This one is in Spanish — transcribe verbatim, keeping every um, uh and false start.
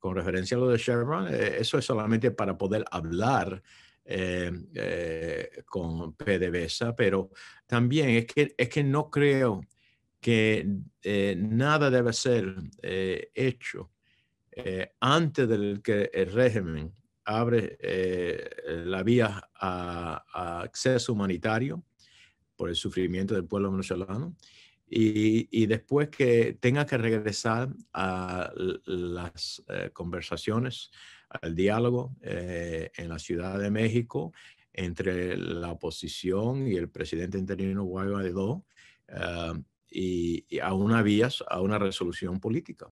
con referencia a lo de Chevron, eh, eso es solamente para poder hablar eh, eh, con P D V S A, pero también es que, es que no creo que eh, nada debe ser eh, hecho eh, antes del que el régimen abre eh, la vía a, a acceso humanitario por el sufrimiento del pueblo venezolano, y, y después que tenga que regresar a las eh, conversaciones, al diálogo eh, en la Ciudad de México entre la oposición y el presidente interino Guaidó, uh, y, y a una vía, a una resolución política.